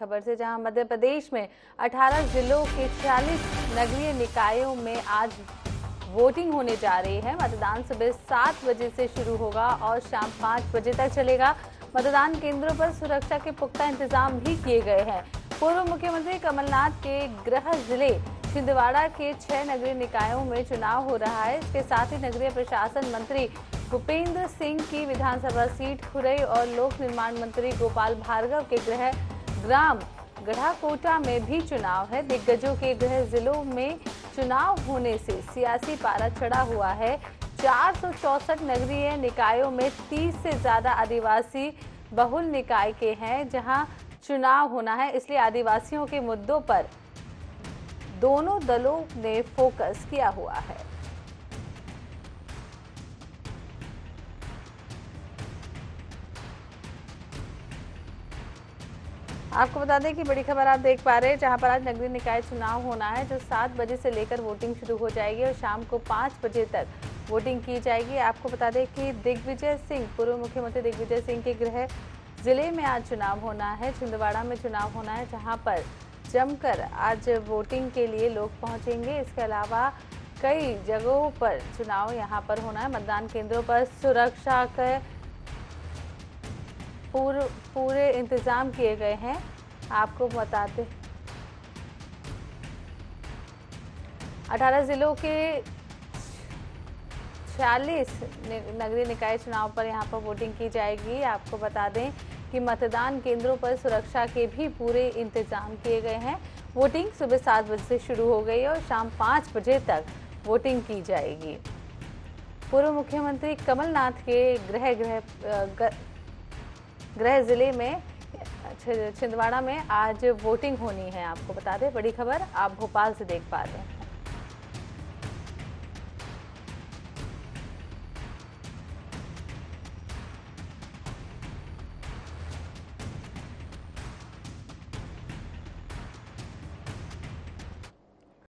खबर से, जहां मध्य प्रदेश में 18 जिलों के 40 नगरीय निकायों में आज वोटिंग होने जा रही है। मतदान सुबह 7 बजे से शुरू होगा और शाम 5 बजे तक चलेगा। मतदान केंद्रों पर सुरक्षा के पुख्ता इंतजाम भी किए गए हैं। पूर्व मुख्यमंत्री कमलनाथ के गृह जिले छिंदवाड़ा के 6 नगरीय निकायों में चुनाव हो रहा है। इसके साथ ही नगरीय प्रशासन मंत्री भूपेंद्र सिंह की विधानसभा सीट खुरई और लोक निर्माण मंत्री गोपाल भार्गव के गृह ग्राम गढ़ा कोटा में भी चुनाव है। दिग्गजों के गृह जिलों में चुनाव होने से सियासी पारा चढ़ा हुआ है। 464 नगरीय निकायों में 30 से ज्यादा आदिवासी बहुल निकाय के हैं, जहां चुनाव होना है। इसलिए आदिवासियों के मुद्दों पर दोनों दलों ने फोकस किया हुआ है। आपको बता दें कि बड़ी खबर आप देख पा रहे हैं, जहां पर आज नगरीय निकाय चुनाव होना है, जो 7 बजे से लेकर वोटिंग शुरू हो जाएगी और शाम को 5 बजे तक वोटिंग की जाएगी। आपको बता दें कि दिग्विजय सिंह, पूर्व मुख्यमंत्री दिग्विजय सिंह के गृह जिले में आज चुनाव होना है। छिंदवाड़ा में चुनाव होना है, जहाँ पर जमकर आज वोटिंग के लिए लोग पहुँचेंगे। इसके अलावा कई जगहों पर चुनाव यहाँ पर होना है। मतदान केंद्रों पर सुरक्षा के पूरे इंतजाम किए गए हैं। आपको बताते 18 जिलों के 40 नगरीय निकाय चुनाव पर यहाँ पर वोटिंग की जाएगी। आपको बता दें कि मतदान केंद्रों पर सुरक्षा के भी पूरे इंतजाम किए गए हैं। वोटिंग सुबह 7 बजे से शुरू हो गई और शाम 5 बजे तक वोटिंग की जाएगी। पूर्व मुख्यमंत्री कमलनाथ के गृह जिले में छिंदवाड़ा में आज वोटिंग होनी है। आपको बता दें, बड़ी खबर आप भोपाल से देख पा रहे हैं।